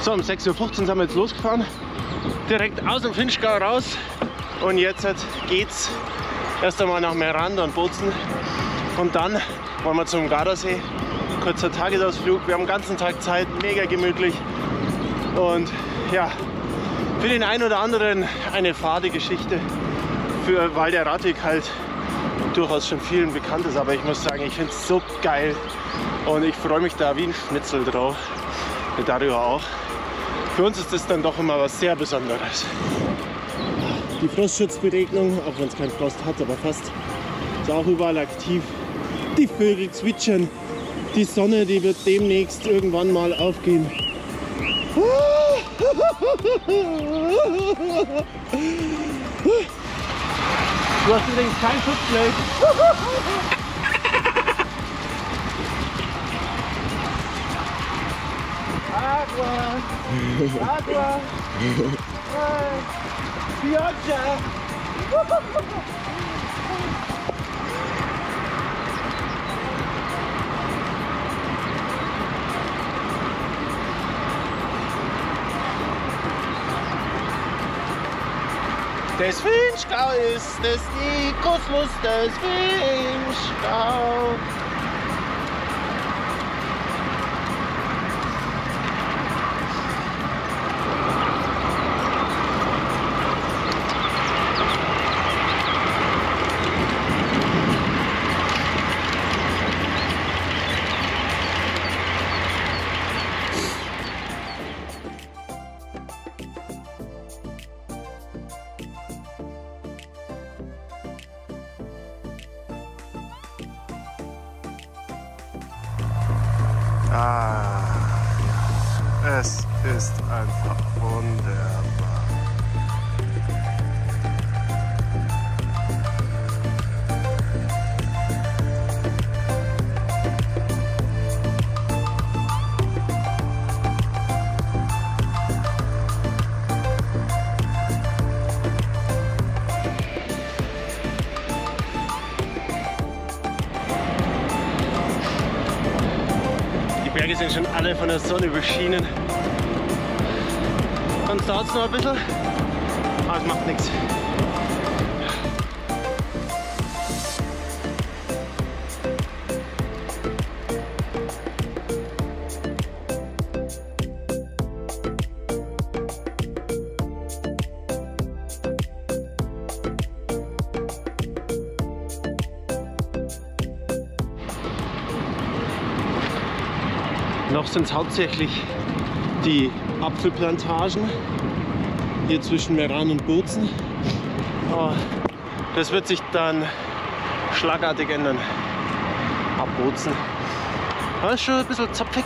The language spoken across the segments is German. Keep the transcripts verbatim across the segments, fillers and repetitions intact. So, um sechs Uhr fünfzehn sind wir jetzt losgefahren, direkt aus dem Vinschgau raus, und jetzt geht's erst einmal nach Meran und Bozen, und dann wollen wir zum Gardasee. Kurzer Tagesausflug, wir haben den ganzen Tag Zeit, mega gemütlich, und ja, für den einen oder anderen eine fade Geschichte, für, weil der Radweg halt durchaus schon vielen bekannt ist, aber ich muss sagen, ich finde es so geil und ich freue mich da wie ein Schnitzel drauf, der Dario auch. Für uns ist das dann doch immer was sehr Besonderes. Die Frostschutzberegnung, auch wenn es keinen Frost hat, aber fast, ist auch überall aktiv. Die Vögel zwitschern, die Sonne, die wird demnächst irgendwann mal aufgehen. Du hast übrigens kein Schutzblech. Agua! Agua! Pioggia! Des Vinschgau ist des Nikosmus, des Vinschgau. Ah, ja. Es ist einfach wunderbar. Die sind schon alle von der Sonne beschienen. Sonst dauert es noch ein bisschen, aber es macht nichts. Noch sind es hauptsächlich die Apfelplantagen hier zwischen Meran und Bozen. Oh, das wird sich dann schlagartig ändern. Ab Bozen. Das ist schon ein bisschen zapfig.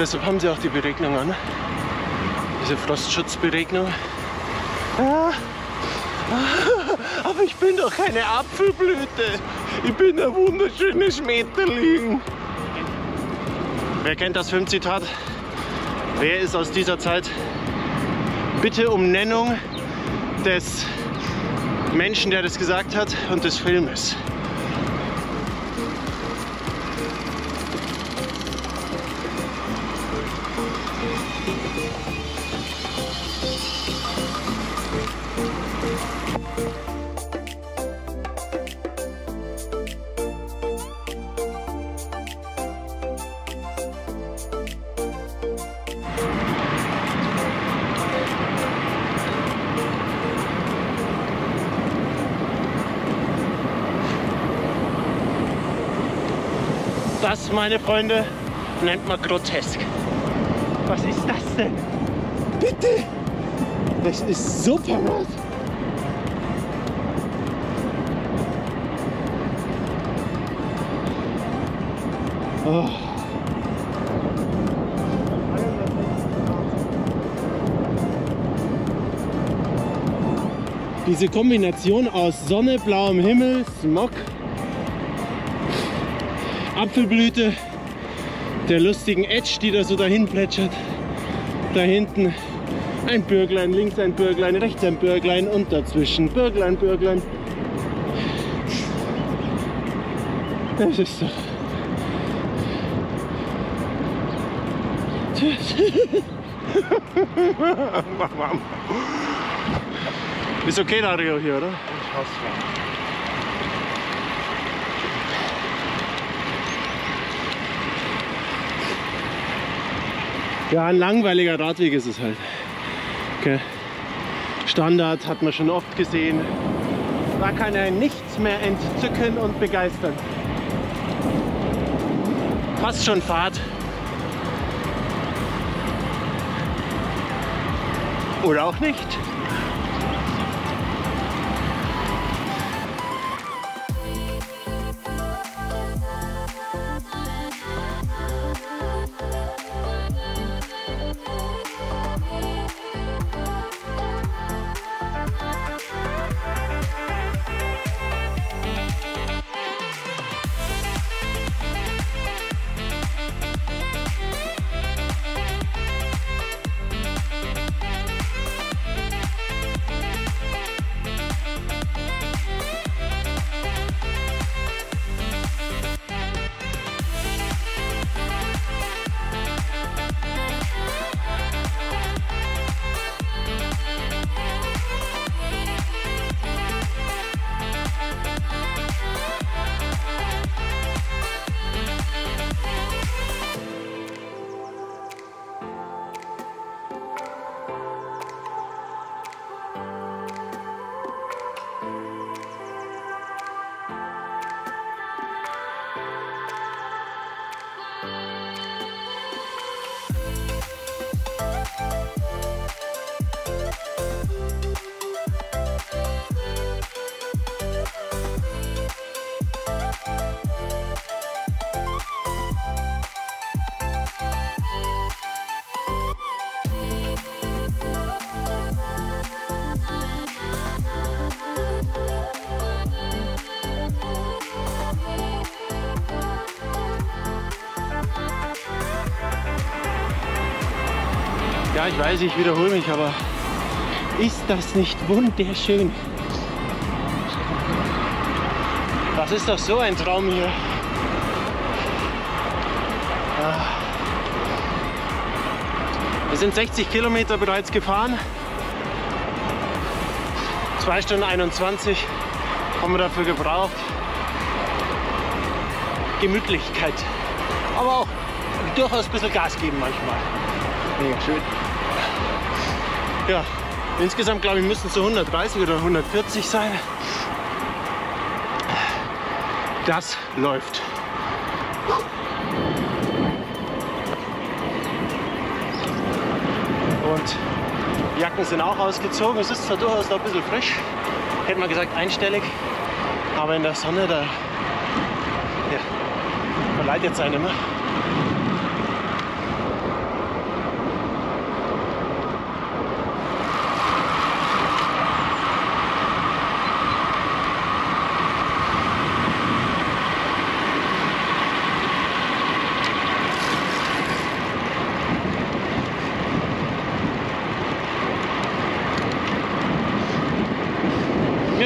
Deshalb haben sie auch die Beregnung an. Diese Frostschutzberegnung. Ah. Aber ich bin doch keine Apfelblüte. Ich bin ein wunderschönes Schmetterling. Wer kennt das Filmzitat? Wer ist aus dieser Zeit? Bitte um Nennung des Menschen, der das gesagt hat, und des Filmes. Das, meine Freunde, nennt man grotesk. Was ist das denn? Bitte! Das ist so verrückt! Oh. Diese Kombination aus Sonne, blauem Himmel, Smog, Apfelblüte, der lustigen Edge, die da so dahin plätschert. Da hinten ein Bürglein, links ein Bürglein, rechts ein Bürglein und dazwischen Bürglein, Bürglein. Das ist doch... Ist okay, Dario, hier, oder? Ich hasse es. Ja, ein langweiliger Radweg ist es halt. Okay. Standard hat man schon oft gesehen. Da kann er nichts mehr entzücken und begeistern. Fast schon Fahrt. Oder auch nicht. Ja, ich weiß, ich wiederhole mich, aber ist das nicht wunderschön? Das ist doch so ein Traum hier. Wir sind sechzig Kilometer bereits gefahren. zwei Stunden einundzwanzig haben wir dafür gebraucht. Gemütlichkeit. Aber auch durchaus ein bisschen Gas geben manchmal. Mega schön. Ja, insgesamt glaube ich müssen es so hundertdreißig oder hundertvierzig sein. Das läuft. Und Jacken sind auch ausgezogen. Es ist zwar durchaus noch ein bisschen frisch, hätte man gesagt einstellig, aber in der Sonne, da ja, man leidet es einem immer.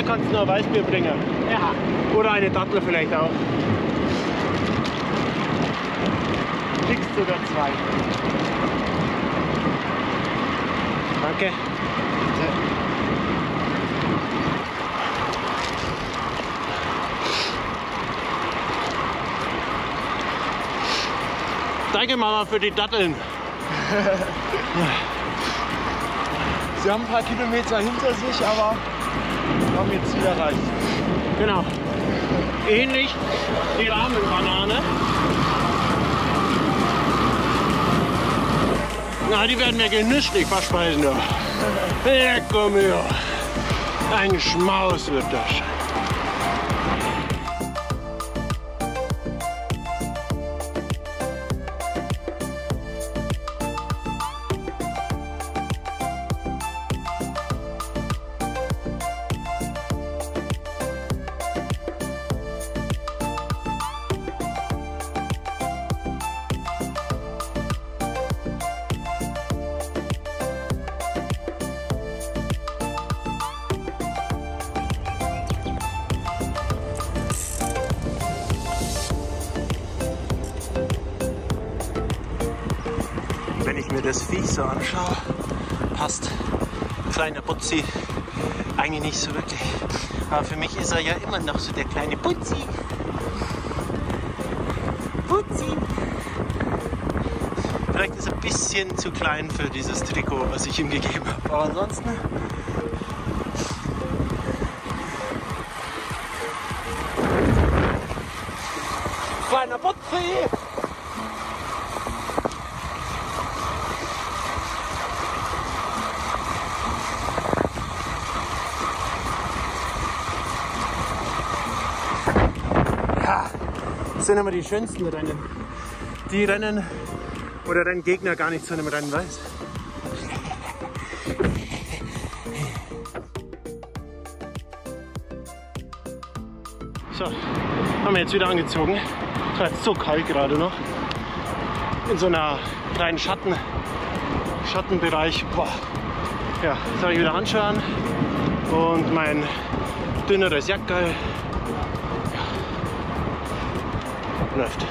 Kannst du noch Weißbier bringen? Ja. Oder eine Dattel vielleicht auch. Kriegst sogar zwei. Danke. Danke Mama für die Datteln. Sie haben ein paar Kilometer hinter sich, aber haben wir jetzt wieder erreicht. Genau. Ähnlich die Rahmenbanane. Na, die werden mir genüsslich verspeisen. Ja, komm her. Ein Schmaus wird das. mir das Vieh so anschaue, passt kleiner Butzi eigentlich nicht so wirklich. Aber für mich ist er ja immer noch so der kleine Butzi. Butzi. Vielleicht ist er ein bisschen zu klein für dieses Trikot, was ich ihm gegeben habe. Aber ansonsten... Kleiner Butzi! Ja, das sind immer die schönsten Rennen. Die Rennen, wo der Renngegner gar nicht zu einem Rennen weiß. So, haben wir jetzt wieder angezogen. Es war jetzt so kalt gerade noch. In so einer kleinen Schatten, Schattenbereich. Boah. Ja, jetzt habe ich wieder Handschuhe an und mein dünneres Jackerl. Ja. Läuft.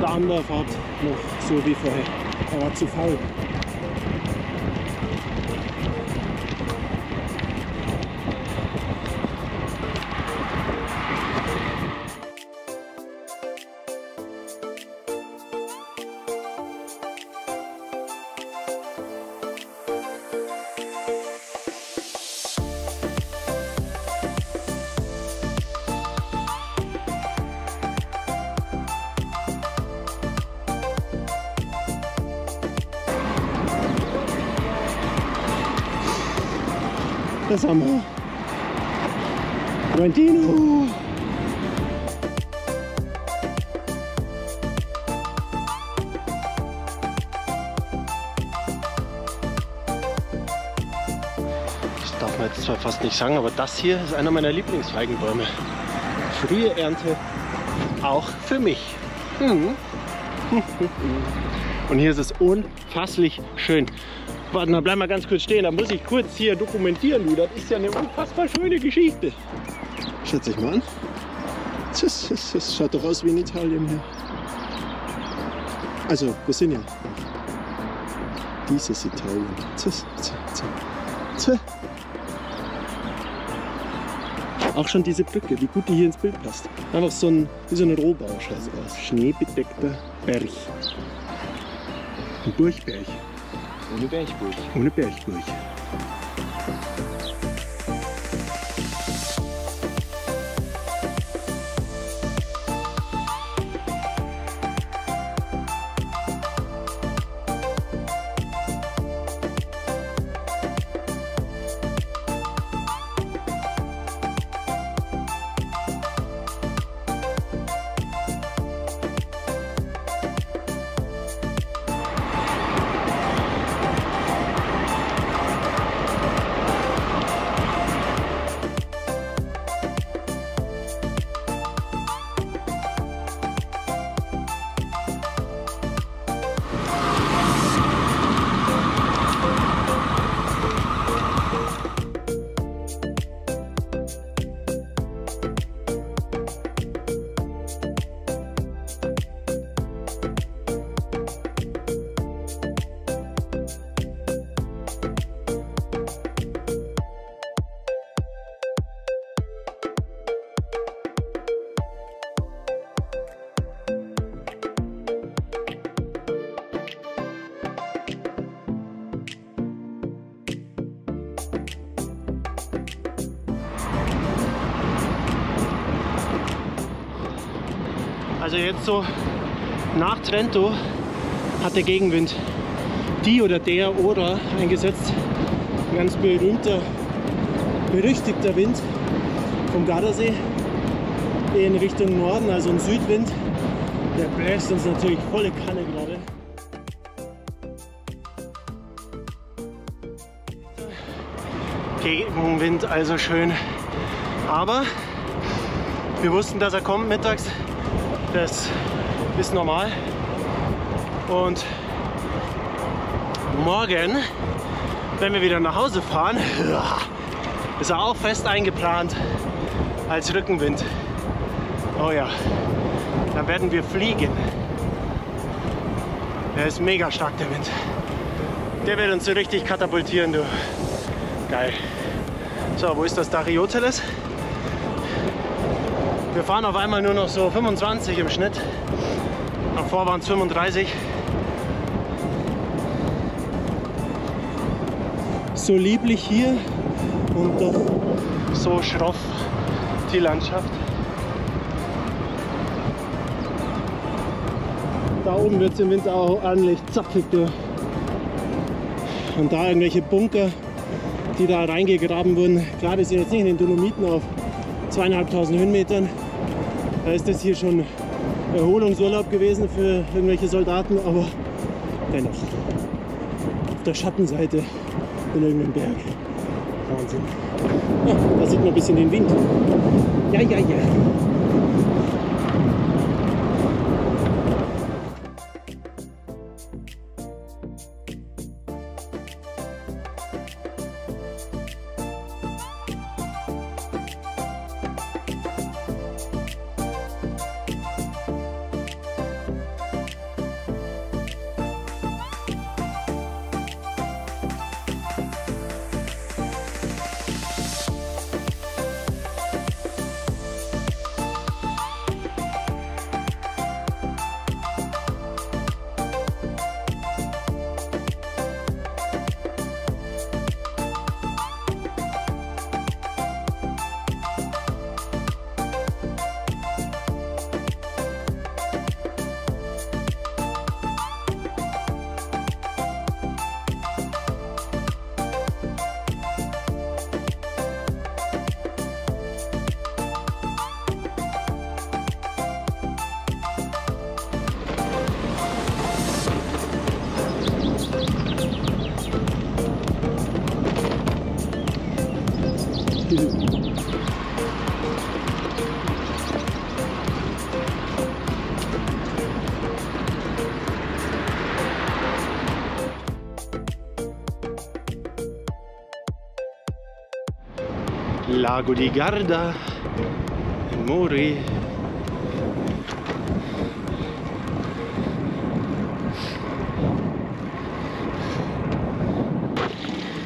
Der andere fährt noch so wie vorher. Er war zu faul. Das haben wir. Valentino. Das darf man jetzt zwar fast nicht sagen, aber das hier ist einer meiner Lieblingsfeigenbäume. Frühe Ernte, auch für mich. Mhm. Und hier ist es unfasslich schön. Warte, dann bleib mal ganz kurz stehen, dann muss ich kurz hier dokumentieren, du. Das ist ja eine unfassbar schöne Geschichte. Schätze ich mal an. Das, das, das schaut doch aus wie in Italien hier. Also, wir sind ja dieses Italien. Das, das, das, das. Auch schon diese Brücke, wie gut die hier ins Bild passt. Einfach so ein, wie so ein Rohbau, scheiß aus. Schneebedeckter Berg. Ein Burgberg. Ohne Bergburg. Ohne Bergburg. Also jetzt so nach Trento hat der Gegenwind die oder der Ora eingesetzt. Ein ganz berühmter, berüchtigter Wind vom Gardasee in Richtung Norden, also ein Südwind. Der bläst uns natürlich volle Kanne gerade. Gegenwind also schön. Aber wir wussten, dass er kommt mittags. Das ist normal. Und morgen, wenn wir wieder nach Hause fahren, ist er auch fest eingeplant als Rückenwind. Oh ja, dann werden wir fliegen. Der ist mega stark, der Wind. Der wird uns so richtig katapultieren, du. Geil. So, wo ist das Dario? Wir fahren auf einmal nur noch so fünfundzwanzig im Schnitt. Davor waren es fünfunddreißig. So lieblich hier und doch so schroff die Landschaft. Da oben wird es im Winter auch ordentlich zackig durch. Und da irgendwelche Bunker, die da reingegraben wurden. Klar, das ist jetzt nicht in den Dolomiten auf zweieinhalbtausend Höhenmetern. Da ist das hier schon Erholungsurlaub gewesen für irgendwelche Soldaten, aber dennoch. Auf der Schattenseite in irgendeinem Berg. Wahnsinn. Ja, da sieht man ein bisschen den Wind. Ja, ja, ja. Lago di Garda, Mori.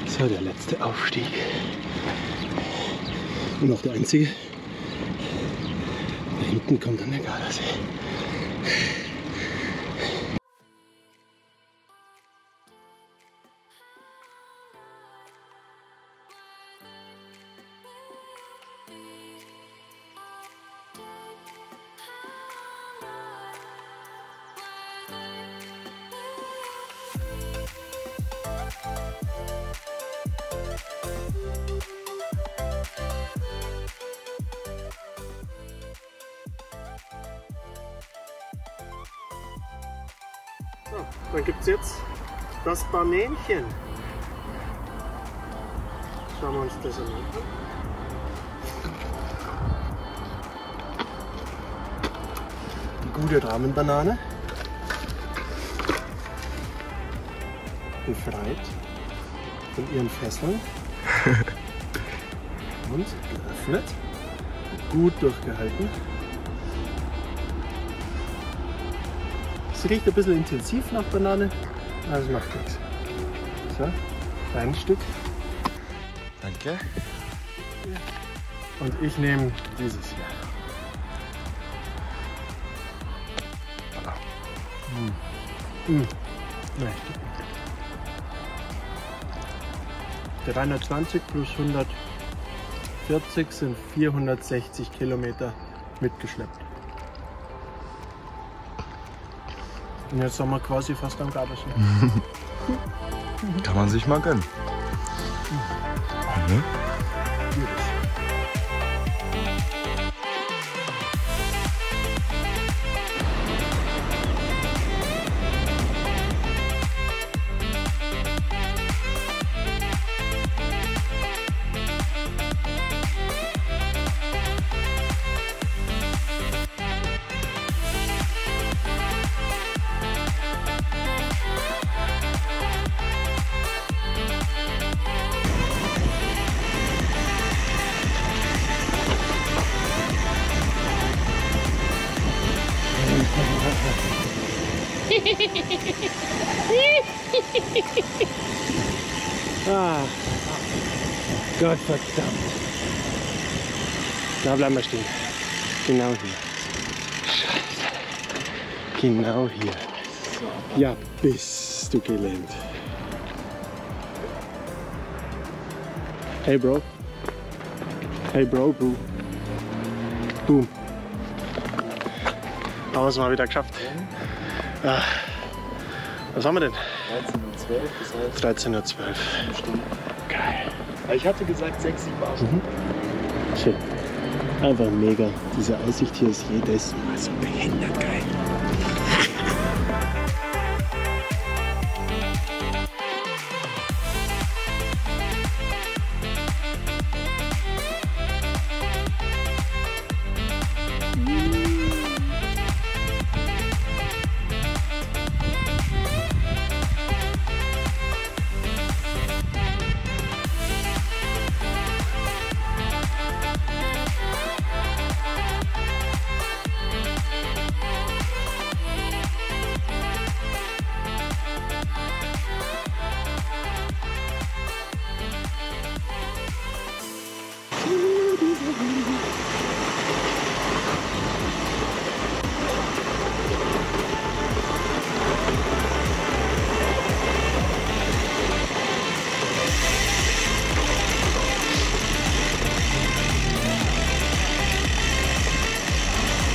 So, der letzte Aufstieg. Und auch der einzige. Da hinten kommt dann der Gardasee. Dann gibt es jetzt das Banänchen. Schauen wir uns das an. Die gute Rahmenbanane. Befreit von ihren Fesseln. Und geöffnet. Gut durchgehalten. Es riecht ein bisschen intensiv nach Banane, aber es macht nichts. So, ein Stück. Danke. Und ich nehme dieses hier. Mm. Mm. Nein, dreihundertzwanzig plus hundertvierzig sind vierhundertsechzig Kilometer mitgeschleppt. Und jetzt sind wir quasi fast am Gardasee. Kann man sich mal gönnen. Mhm. Ah, Gott verdammt. Da bleiben wir stehen. Genau hier. Scheiße. Genau hier. Ja, bist du gelähmt. Hey Bro. Hey Bro, Bro. Boom. Haben wir es mal wieder geschafft. Ah. Was haben wir denn? dreizehn Uhr zwölf. Das heißt dreizehn Uhr zwölf. Geil. Ich hatte gesagt sechs, sieben, acht. Mhm. Schön. Einfach mega. Diese Aussicht hier ist jedes Mal so behindert geil.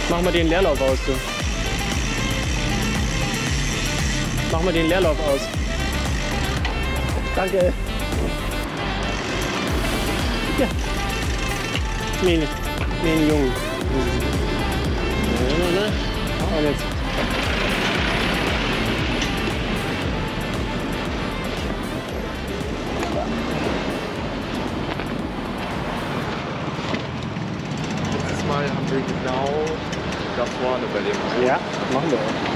Mach mal den Leerlauf aus, du. Mach mal den Leerlauf aus. Danke. Ja. Meine, meine Jungen. Und jetzt. Letztes Mal haben wir genau da vorne bei dem. Ja, machen wir auch.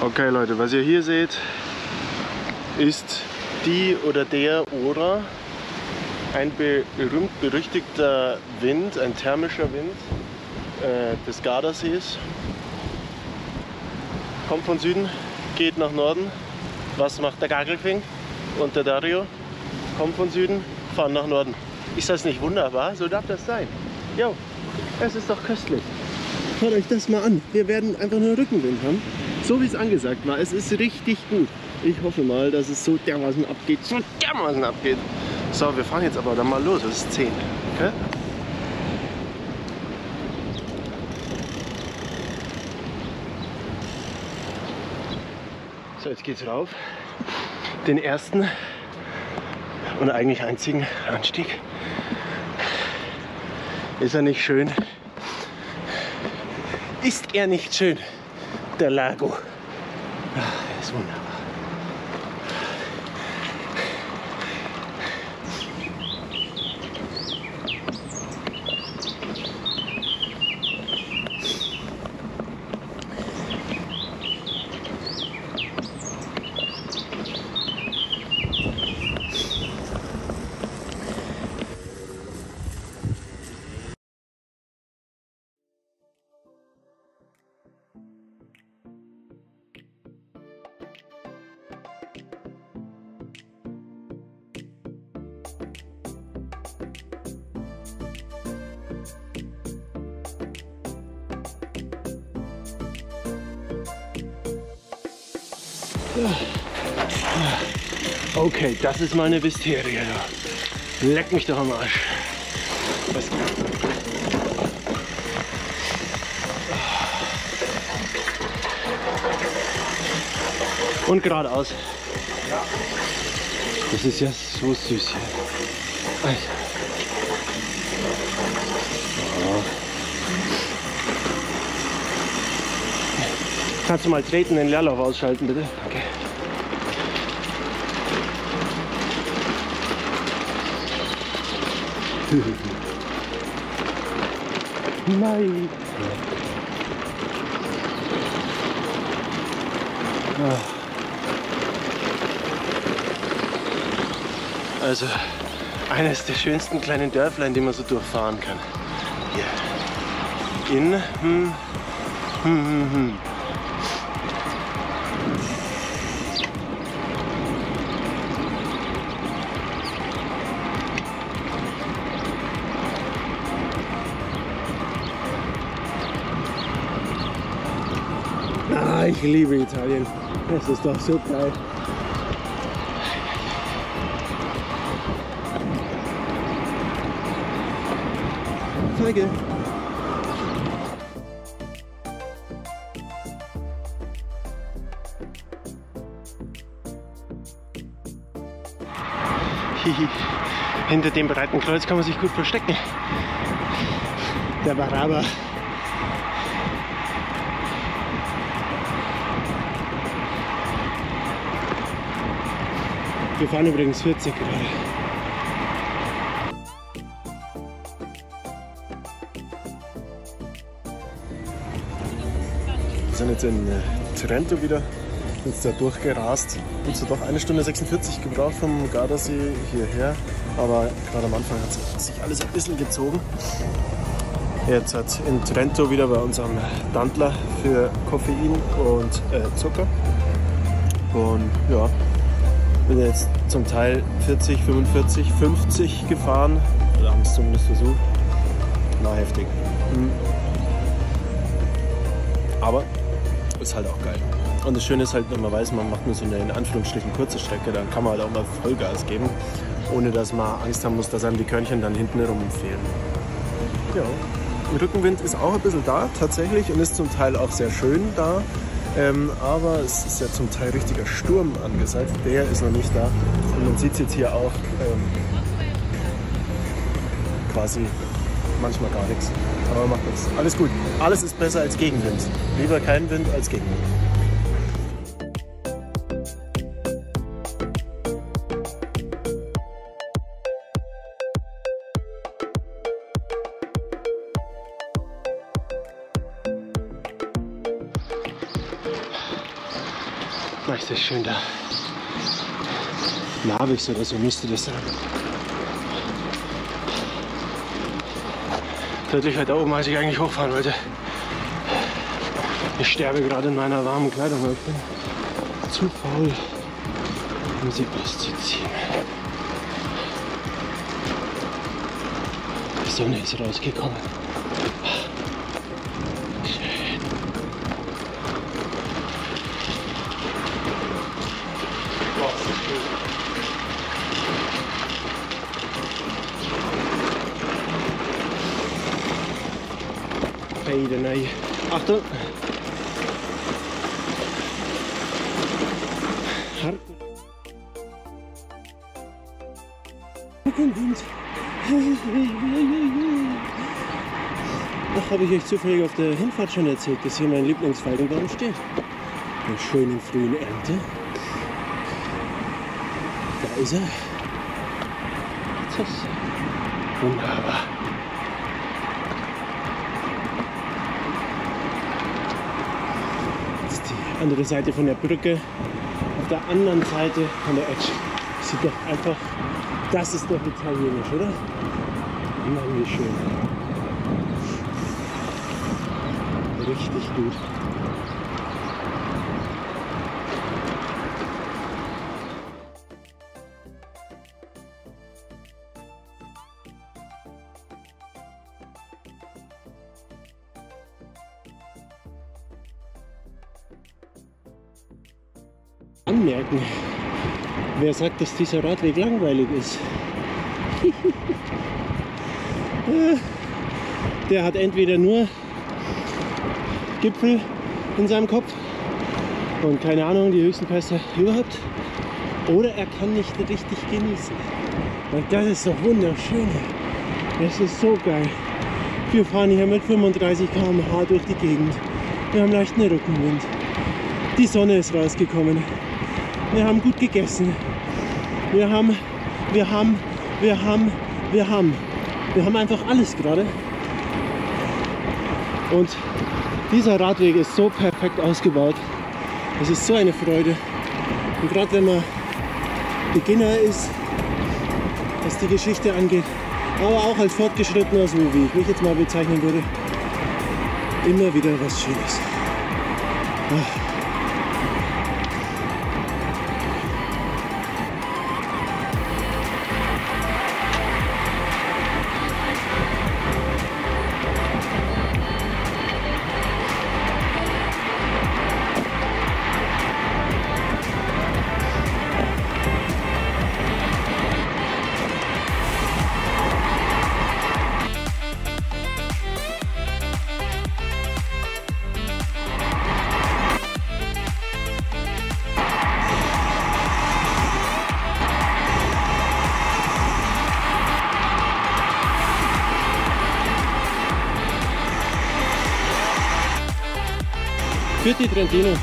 Okay Leute, was ihr hier seht, ist die oder der Ora, ein berühmt-berüchtigter Wind, ein thermischer Wind äh, des Gardasees. Kommt von Süden, geht nach Norden. Was macht der Gagelfing und der Dario? Kommt von Süden, fahren nach Norden. Ist das nicht wunderbar? So darf das sein. Jo, es ist doch köstlich. Schaut euch das mal an. Wir werden einfach nur Rückenwind haben. So wie es angesagt war, es ist richtig gut. Ich hoffe mal, dass es so dermaßen abgeht, so dermaßen abgeht. So, wir fahren jetzt aber dann mal los, es ist zehn. Okay? So, jetzt geht's rauf. Den ersten und eigentlich einzigen Anstieg. Ist er nicht schön? Ist er nicht schön? Der Lago. Ach, ist wunderbar. Okay, das ist meine Wisterie. Leck mich doch am Arsch. Was Und geradeaus. Ja. Das ist ja so süß hier. Also. Oh. Kannst du mal treten, den Leerlauf ausschalten, bitte? Danke. Nein. Ah. Also eines der schönsten kleinen Dörflein, die man so durchfahren kann. Hier. In. Hm, hm, hm, hm. Ah, ich liebe Italien. Es ist doch so geil. Zeige. Hinter dem breiten Kreuz kann man sich gut verstecken. Der Baraba. Wir fahren übrigens vierzig gerade. Wir sind jetzt in Trento wieder, jetzt da durchgerast. Gut, so doch eine Stunde sechsundvierzig gebraucht vom Gardasee hierher, aber gerade am Anfang hat sich alles ein bisschen gezogen. Jetzt hat in Trento wieder bei uns am Dantler für Koffein und äh, Zucker. Und ja, bin jetzt zum Teil vierzig, fünfundvierzig, fünfzig gefahren, oder haben es zumindest versucht. Na, heftig. Hm. Aber ist halt auch geil. Und das Schöne ist halt, wenn man weiß, man macht nur so eine in Anführungsstrichen kurze Strecke, dann kann man halt auch mal Vollgas geben, ohne dass man Angst haben muss, dass einem die Körnchen dann hinten herumfehlen. Ja, der Rückenwind ist auch ein bisschen da tatsächlich und ist zum Teil auch sehr schön da, ähm, aber es ist ja zum Teil richtiger Sturm angesagt, der ist noch nicht da und man sieht es jetzt hier auch ähm, quasi manchmal gar nichts. Aber macht nichts. Alles gut. Alles ist besser als Gegenwind. Lieber kein Wind als Gegenwind. Na, ist das schön da. Narvix oder so müsste das sein. Deutlich weiter oben, als ich eigentlich hochfahren wollte. Ich sterbe gerade in meiner warmen Kleidung, weil ich bin zu faul, um sie auszuziehen. Die Sonne ist rausgekommen. Schön. Boah, ist das schön. Achtung! Ach, habe ich euch zufällig auf der Hinfahrt schon erzählt, dass hier mein Lieblingsfeigenbaum steht. Eine schöne frühen Ernte. Da ist er. Tschüss. Wunderbar. Andere Seite von der Brücke, auf der anderen Seite von der Edge. Sieht doch einfach, das ist doch italienisch, oder? Mann, wie schön. Richtig gut. anmerken. Wer sagt, dass dieser Radweg langweilig ist? Der hat entweder nur Gipfel in seinem Kopf und keine Ahnung, die höchsten Pässe überhaupt, oder er kann nicht richtig genießen. Und das ist doch wunderschön. Das ist so geil. Wir fahren hier mit fünfunddreißig Kilometer pro Stunde durch die Gegend. Wir haben leichten Rückenwind. Die Sonne ist rausgekommen. Wir haben gut gegessen. Wir haben, wir haben, wir haben, wir haben. Wir haben einfach alles gerade. Und dieser Radweg ist so perfekt ausgebaut. Es ist so eine Freude. Und gerade wenn man Beginner ist, was die Geschichte angeht, aber auch als Fortgeschrittener, so wie ich mich jetzt mal bezeichnen würde, immer wieder was Schönes. Ach. Für die Trentino.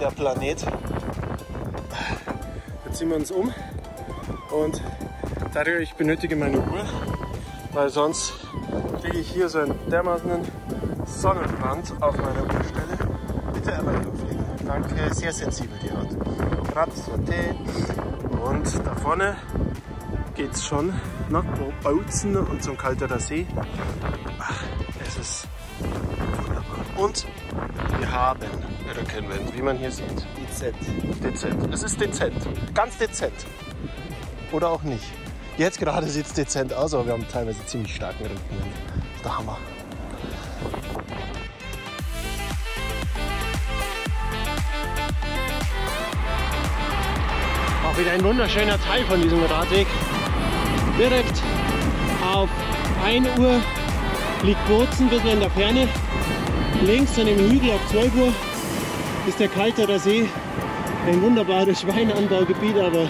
Der Planet. Jetzt ziehen wir uns um und Dario, ich benötige meine Uhr, weil sonst kriege ich hier so einen dermaßen Sonnenbrand auf meiner Uhrstelle. Bitte einmal überfliegen. Danke, sehr sensibel die Haut. Grazie. Und da vorne geht es schon nach Bozen und zum Kalterer See. Ach, es ist wunderbar. Und wir haben Rückenwind, wie man hier sieht. Dezent. Dezent. Es ist dezent. Ganz dezent. Oder auch nicht. Jetzt gerade sieht es dezent aus, aber wir haben teilweise ziemlich starken Rückenwind. Der Hammer. Auch wieder ein wunderschöner Teil von diesem Radweg. Direkt auf ein Uhr liegt Bozen ein bisschen in der Ferne. Links an dem Hügel auf zwölf Uhr ist der Kalterer See, ein wunderbares Schweinanbaugebiet, aber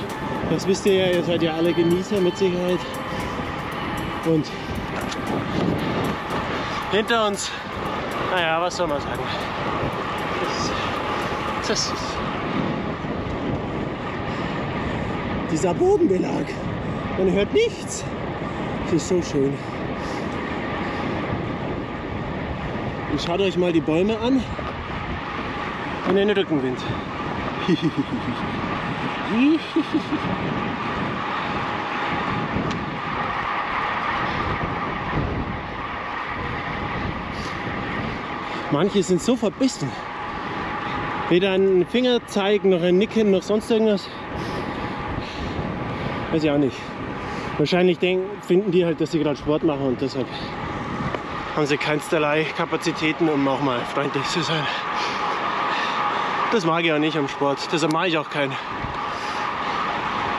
das wisst ihr ja, ihr seid ja alle Genießer mit Sicherheit. Und hinter uns, naja, was soll man sagen, das, das ist dieser Bodenbelag, man hört nichts, es ist so schön. Und schaut euch mal die Bäume an und den Rückenwind. Manche sind so verbissen. Weder einen Finger zeigen, noch ein Nicken, noch sonst irgendwas. Weiß ich auch nicht. Wahrscheinlich denken, finden die halt, dass sie gerade Sport machen und deshalb haben sie keinerlei Kapazitäten, um auch mal freundlich zu sein. Das mag ich auch nicht am Sport, deshalb mache ich auch keinen.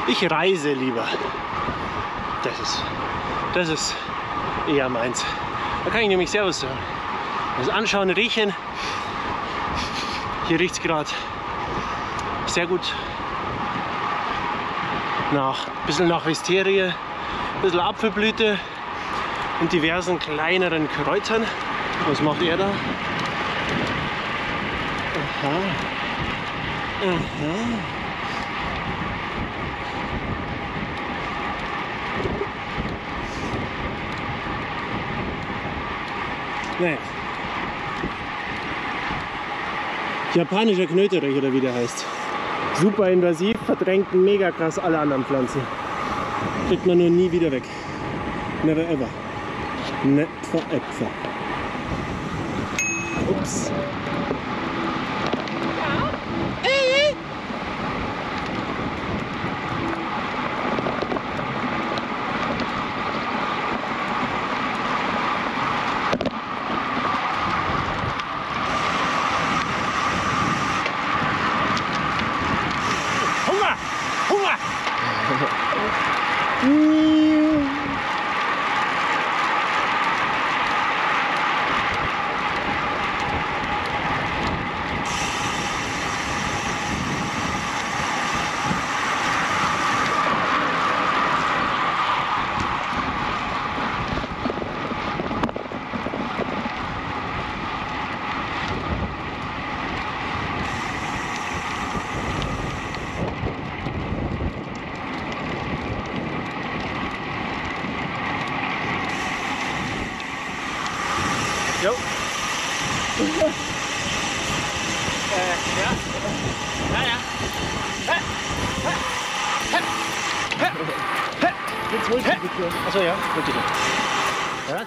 Ich reise lieber. Das ist, das ist eher meins. Da kann ich nämlich Servus sagen. Das Anschauen, Riechen. Hier riecht es gerade sehr gut nach, ein bisschen nach Wisterie, ein bisschen Apfelblüte und diversen kleineren Kräutern. Was macht er da? Aha. Aha. Naja. Japanischer Knöterich oder wie der heißt. Super invasiv, verdrängt mega krass alle anderen Pflanzen. Kriegt man nur nie wieder weg. Never ever. Net forever. Ups. Jo. äh, ja. Ja, ja. Jetzt wollte ich bitte. Achso, ja, wollte ich. Ja.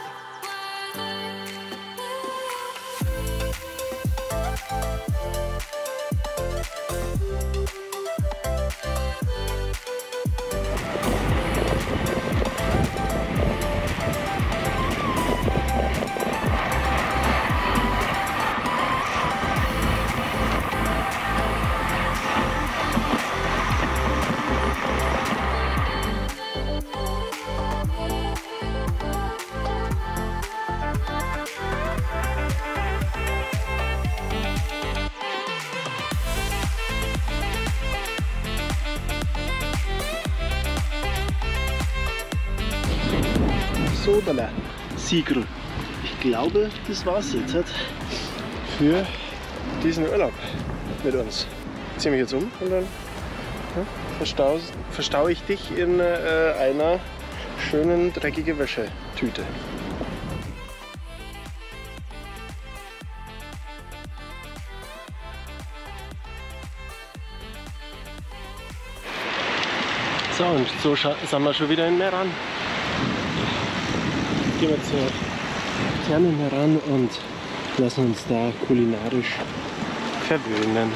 So, da Sigru. Ich glaube, das war's jetzt halt für diesen Urlaub mit uns. Ich zieh mich jetzt um und dann ja, verstau, verstau ich dich in äh, einer schönen dreckigen Wäschetüte. So, und so sind wir schon wieder in Meran. Gehen wir zur Therme heran und lassen uns da kulinarisch verwöhnen.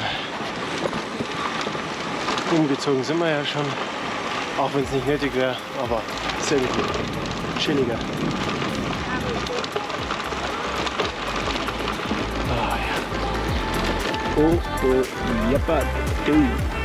Umgezogen sind wir ja schon, auch wenn es nicht nötig wäre, aber sehr gut, chilliger. Oh ja. Oh, oh, jeppa, du.